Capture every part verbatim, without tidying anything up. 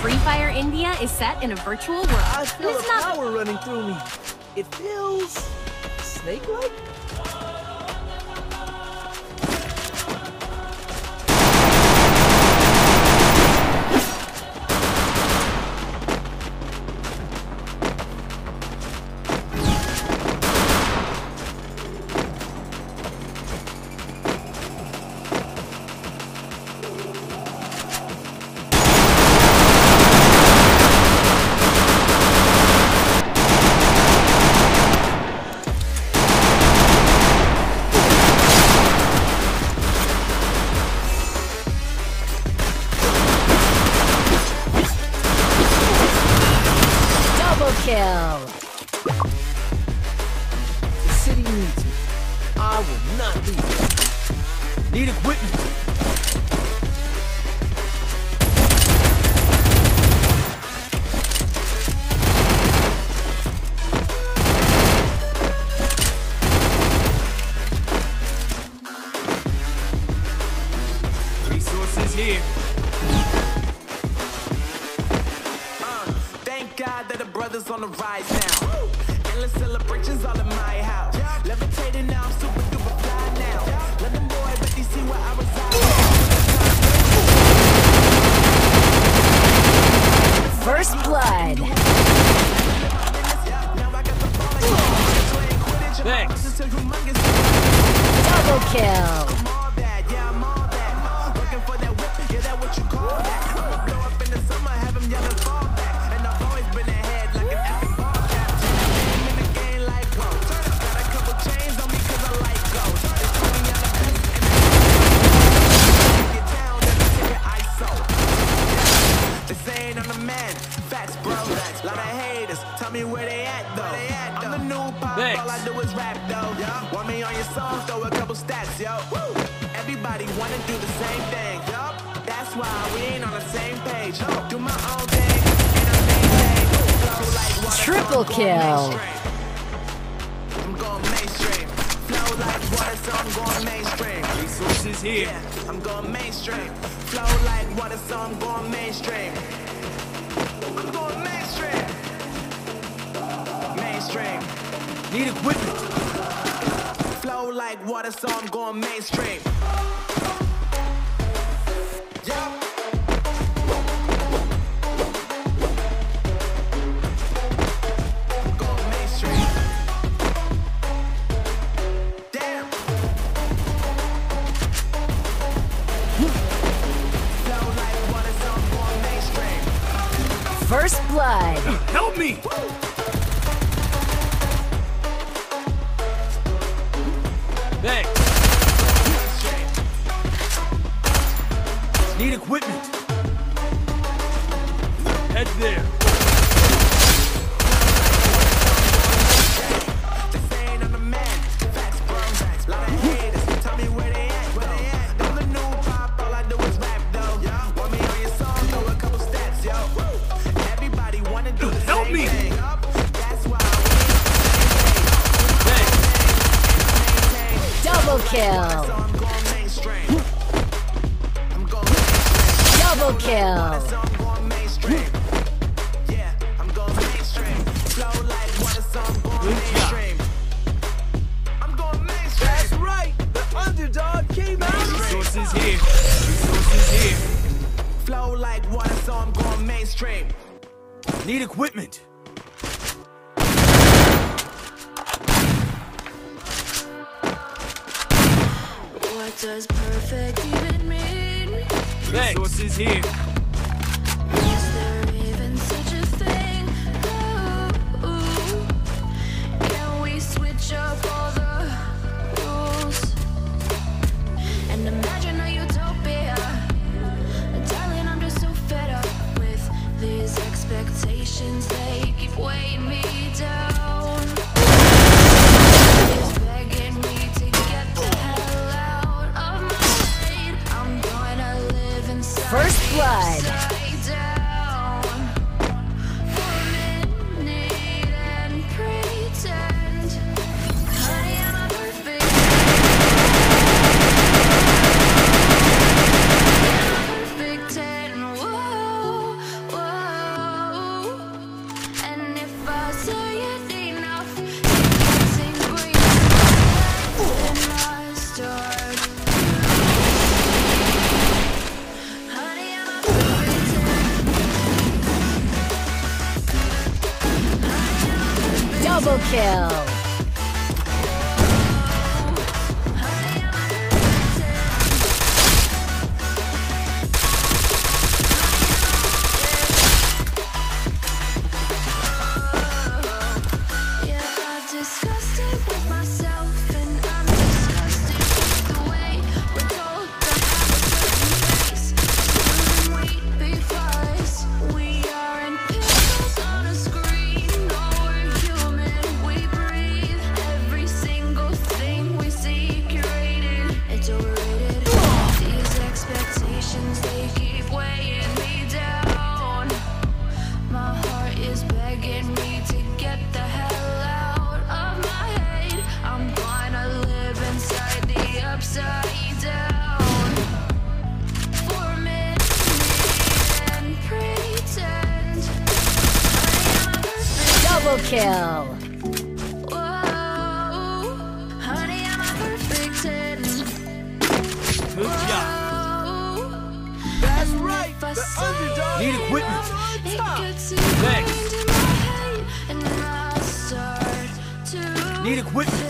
Free Fire India is set in a virtual world. I feel a power running through me. It feels snake-like. Kill. The city needs me. I will not leave. Need equipment. Resources here. God that a brother's on the rise now. Woo! Endless celebrations all in my house. Yeah. Levitating now, I'm super duper fly now. Yeah. Let them boy, but they see where I reside. First blood. Thanks. Double kill. Where they at though? They at, though? I'm the new pop, thanks. All I do is rap though. Yo. Want me on your song? Throw a couple stats, yo. Woo. Everybody wanna do the same thing, yo. That's why we ain't on the same page. Yo. Do my own thing, and I'm maintain. Flow like water. Triple so kill. I'm going mainstream. Flow like water, so I'm going mainstream. Resources here. Yeah, I'm going mainstream. Flow like water, so I'm going mainstream. I'm going mainstream. Mainstream. Need equipment. Flow like water, so I'm going mainstream. Yeah. I'm going mainstream. Damn. Flow like water, so I'm going mainstream. First blood. Help me. Woo. Need equipment. Head there. Help me. Double kill. Double kill. I'm going mainstream. Yeah, I'm going mainstream. Flow like water, so I'm going mainstream. I'm going mainstream. That's right. The underdog came out. Resources here. Resources here. Flow like water, so I'm going mainstream. Need equipment. What does perfect even mean? Resources here. Is there even such a thing? Ooh, ooh. Can we switch up all the rules and imagine a utopia? Darling, I'm just so fed up with these expectations. They keep weighing me down. It's begging me to get the hell out of my head. I'm gonna live. First blood. Perfect and whoa, whoa. kill. Double kill. Whoa, honey, I'm a perfect ten. Good job. That's right. The underdog. Need equipment. Stop. Next. Need equipment.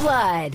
Blood.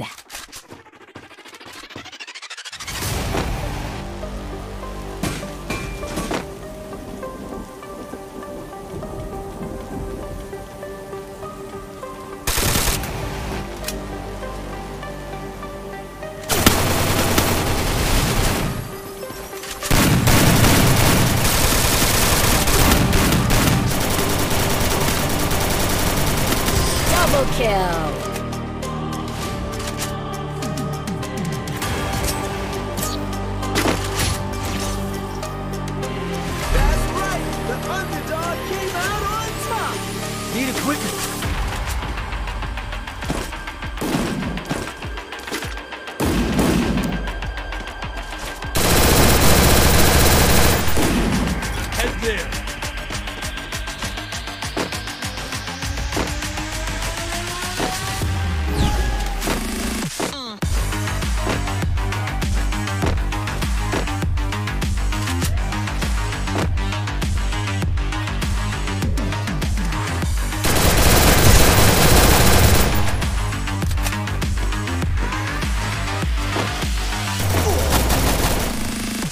Double kill.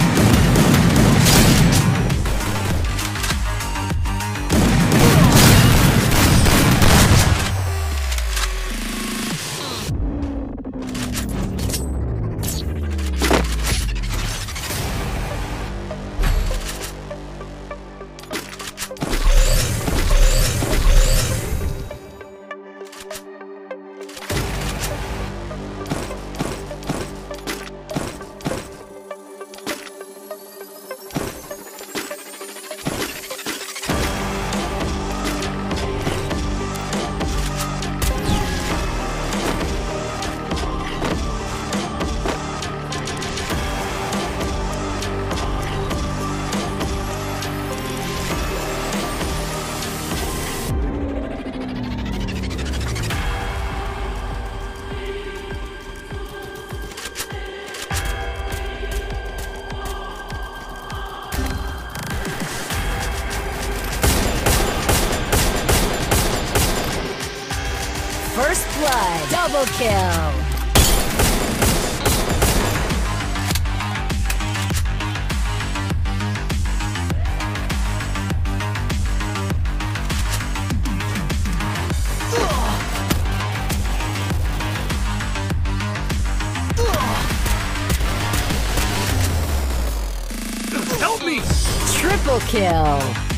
First blood, double kill. Triple kill.